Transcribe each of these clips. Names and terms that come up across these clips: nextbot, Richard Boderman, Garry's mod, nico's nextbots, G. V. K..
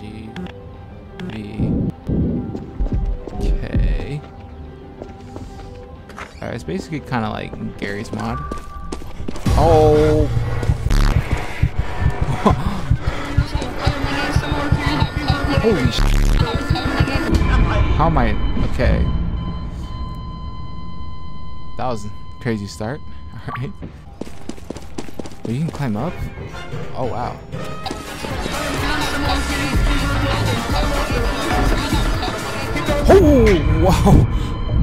G. V. K. Alright, it's basically kind of like Garry's mod. Oh! Holy sh! How am I? Okay. That was a crazy start. Alright. But you can climb up? Oh, wow. Oh, wow.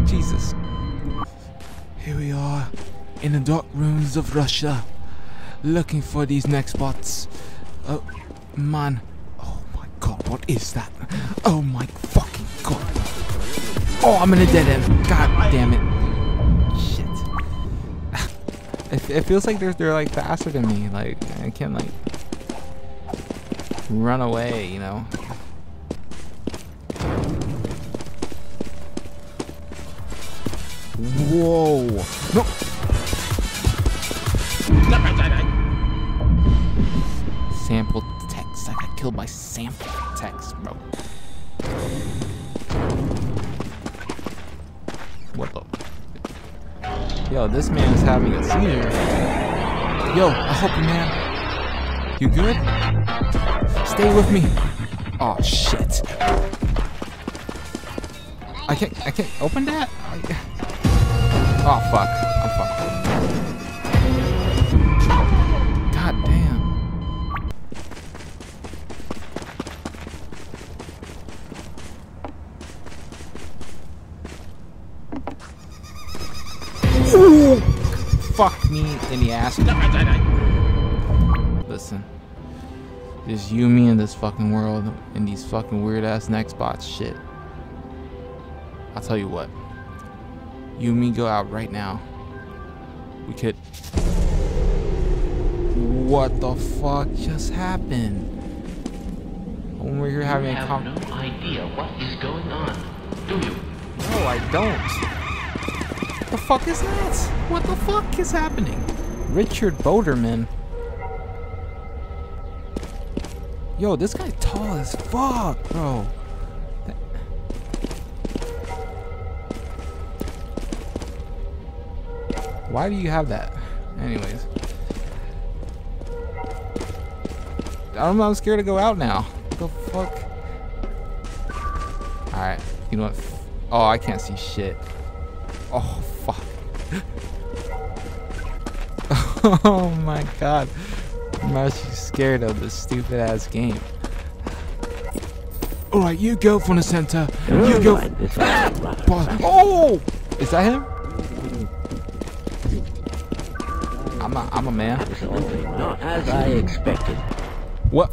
Jesus. Here we are in the dark rooms of Russia, looking for these next bots. Oh, man. Oh, my God. What is that? Oh, my fucking God. Oh, I'm in a dead end. God damn it. It feels like they're like faster than me. Like I can't like run away, you know. Whoa! No. Sample text. I got killed by sample text, bro. What the? Yo, this man is having a seizure. Yo, I help you, man. You good? Stay with me. Oh shit. I can't open that? Oh fuck. I'm fucked. God damn. Ooh, fuck me in the ass. Listen, just you, me, in this fucking world, and these fucking weird ass next bot shit. I'll tell you what. You and me go out right now. We could. What the fuck just happened? When we're here having a conversation. You have no idea what is going on, do you? No, I don't. What the fuck is that? What the fuck is happening? Richard Boderman. Yo, this guy's tall as fuck, bro. Why do you have that? Anyways. I'm scared to go out now. What the fuck? Alright, you know what? Oh, I can't see shit. Oh, fuck. Oh my God. I'm actually scared of this stupid ass game. Alright, you go from the center. You go. Oh! Is that him? I'm a man. Absolutely not as I expected. What?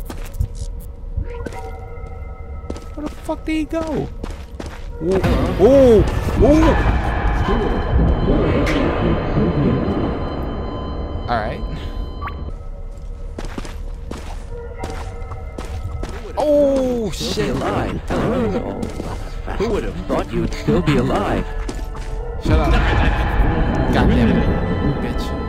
Where the fuck did he go? Oh! Oh! Alright. Oh shit! Alive. Who would have thought you'd still be alive? Shut up. God damn it, bitch.